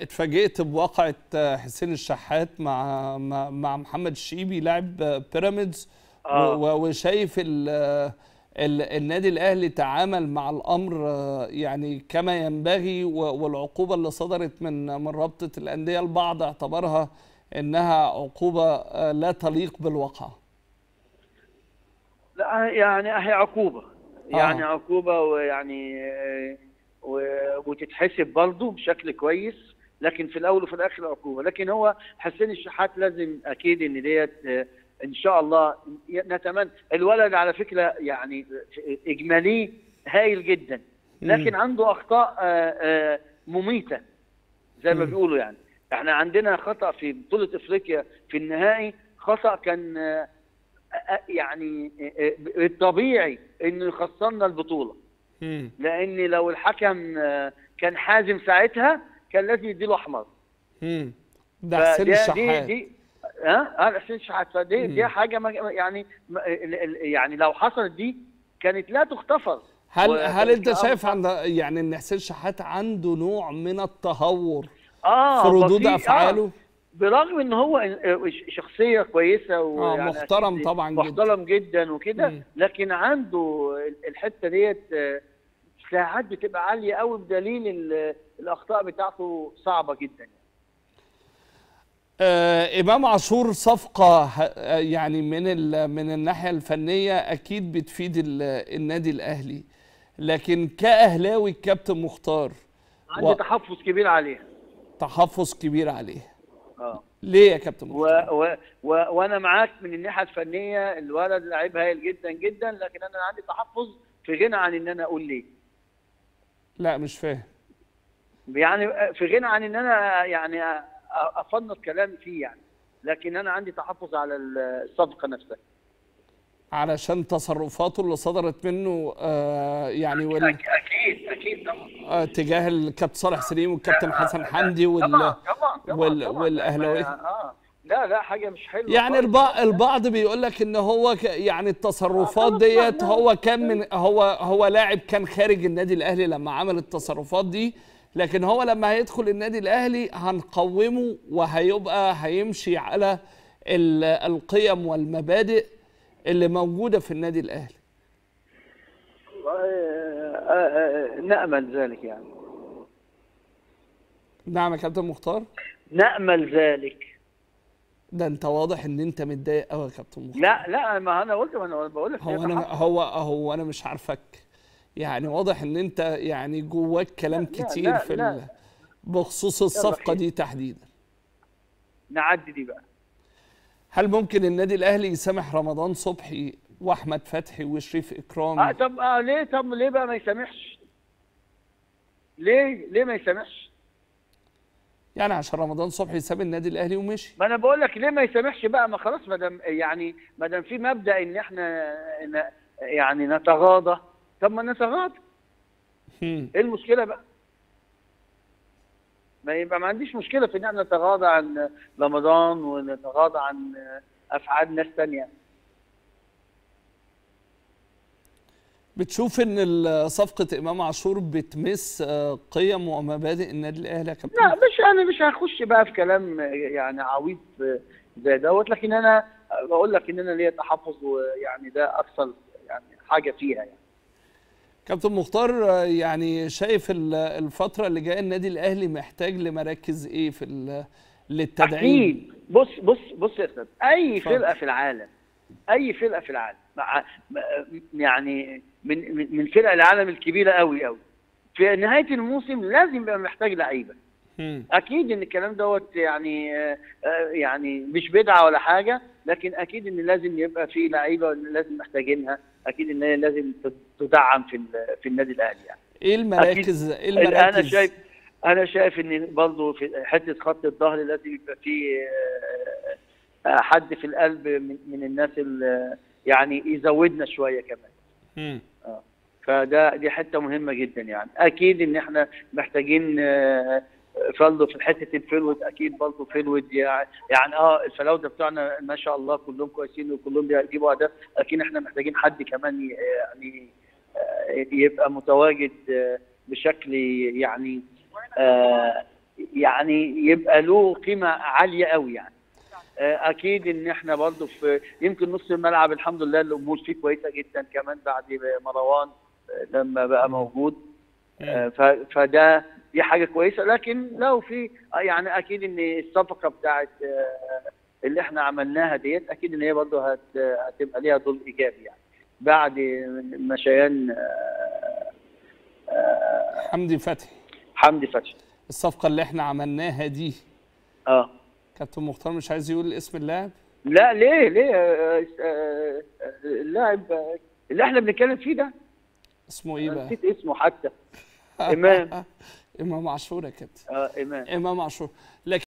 اتفاجئت بواقعة حسين الشحات مع محمد الشيبى لاعب بيراميدز وشايف النادي الاهلي تعامل مع الامر يعني كما ينبغي، والعقوبه اللي صدرت من رابطه الانديه البعض اعتبرها انها عقوبه لا تليق بالواقع. لا يعني هي عقوبه يعني عقوبه ويعني وتتحسب برضه بشكل كويس، لكن في الاول وفي الاخر عقوبه. لكن هو حسين الشحات لازم اكيد ان ديت ان شاء الله نتمنى. الولد على فكره يعني اجمالي هايل جدا، لكن عنده اخطاء مميته زي ما بيقولوا. يعني احنا عندنا خطا في بطوله افريقيا في النهائي، خطا كان يعني الطبيعي انه يخسرنا البطوله، لان لو الحكم كان حازم ساعتها كان لازم يديله احمر. ده حسين الشحات حسين الشحات. دي حاجه يعني لو حصلت دي كانت لا تغتفر. هل انت شايف يعني ان حسين الشحات عنده نوع من التهور في ردود افعاله؟ برغم ان هو شخصيه كويسه ويعني محترم طبعا جدا، محترم جدا وكده، لكن عنده الحته ديت ساعات بتبقى عاليه قوي بدليل الاخطاء بتاعته صعبه جدا. إمام عاشور صفقة يعني من الناحية الفنية أكيد بتفيد النادي الأهلي، لكن كأهلاوي الكابتن مختار عندي تحفظ كبير عليها. تحفظ كبير عليها ليه يا كابتن مختار؟ وأنا معاك من الناحية الفنية، الولد لعيب هايل جدا جدا، لكن أنا عندي تحفظ في غنى عن إن أنا أقول ليه. لا مش فاهم. يعني في غنى عن إن أنا يعني افنط كلام فيه يعني، لكن انا عندي تحفظ على الصفقه نفسها علشان تصرفاته اللي صدرت منه يعني اكيد طبعا تجاه الكابتن صالح سليم والكابتن حسن حمدي والاهلاويه. لا حاجه مش حلوه يعني. البعض بيقول لك ان هو يعني التصرفات ديت هو كان من هو لاعب كان خارج النادي الاهلي لما عمل التصرفات دي، لكن هو لما هيدخل النادي الاهلي هنقومه وهيبقى هيمشي على القيم والمبادئ اللي موجوده في النادي الاهلي. نأمل ذلك يعني. نعم يا كابتن مختار؟ نأمل ذلك. ده انت واضح ان انت متضايق قوي يا كابتن مختار. لا ما انا قلت، ما انا بقول لك هو انا مش عارفك يعني، واضح ان انت يعني جواك كلام كتير في بخصوص الصفقه دي تحديدا. نعدي دي بقى. هل ممكن النادي الاهلي يسامح رمضان صبحي واحمد فتحي وشريف اكرامي؟ طب ليه؟ طب ليه بقى ما يسامحش؟ ليه ما يسامحش؟ يعني عشان رمضان صبحي ساب النادي الاهلي ومشي. ما انا بقول لك ليه ما يسامحش بقى؟ ما خلاص ما دام يعني ما دام في مبدا ان احنا يعني نتغاضى، طب ما نتغاضى. ايه المشكله بقى؟ ما يبقى ما عنديش مشكله في ان احنا نتغاضى عن رمضان ونتغاضى عن افعال ناس ثانيه. بتشوف ان صفقه امام عاشور بتمس قيم ومبادئ النادي الاهلي يا كابتن؟ لا مش انا مش هخش بقى في كلام يعني عويض زي دوت، لكن انا بقول لك ان انا ليا تحفظ، ويعني ده اكثر يعني حاجه فيها يعني. كابتن مختار يعني شايف الفترة اللي جاية النادي الأهلي محتاج لمراكز إيه في للتدعيم؟ أكيد. بص يا أستاذ، أي فرقة في العالم، أي فرقة في العالم يعني من فرق العالم الكبيرة قوي قوي في نهاية الموسم لازم يبقى محتاج لعيبة. أكيد إن الكلام دوت يعني مش بدعة ولا حاجة، لكن أكيد إن لازم يبقى في لعيبة لازم محتاجينها، أكيد إن هي لازم تدعم في النادي الأهلي يعني. إيه المراكز؟ أنا شايف إن برضه في حتة خط الظهر لازم يبقى في حد في القلب من الناس اللي يعني يزودنا شوية كمان. فدي حتة مهمة جدا يعني. أكيد إن إحنا محتاجين فلو في حته الفلود، اكيد برضه فلود يعني الفلاوده بتوعنا ما شاء الله كلهم كويسين وكلهم بيجيبوا اهداف، لكن احنا محتاجين حد كمان يعني يبقى متواجد بشكل يعني يعني يبقى له قيمه عاليه قوي يعني. اكيد ان احنا برضه في يمكن نص الملعب الحمد لله الامور فيه كويسه جدا كمان بعد مروان لما بقى موجود، فده دي حاجه كويسه. لكن لو في يعني اكيد ان الصفقه بتاعت اللي احنا عملناها ديت اكيد ان هي برضه هتبقى ليها دور ايجابي يعني. بعد مشيان حمدي فتحي الصفقه اللي احنا عملناها دي كابتن مختار مش عايز يقول اسم اللاعب؟ لا ليه اللاعب اللي احنا بنتكلم فيه ده اسمه ايه بقى؟ نسيت اسمه حتى. امام عاشور يا كابتن. امام عاشور. لكن